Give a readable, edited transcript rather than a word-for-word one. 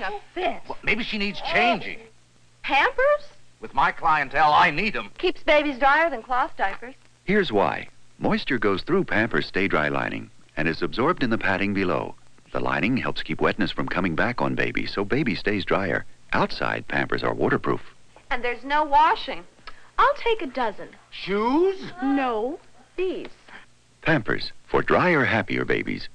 having a fit. Well, maybe she needs changing. Pampers? With my clientele, I need them. Keeps babies drier than cloth diapers. Here's why. Moisture goes through Pampers Stay Dry lining and is absorbed in the padding below. The lining helps keep wetness from coming back on baby, so baby stays drier. Outside, Pampers are waterproof. And there's no washing. I'll take a dozen. Shoes? No, these. Pampers, for drier, happier babies.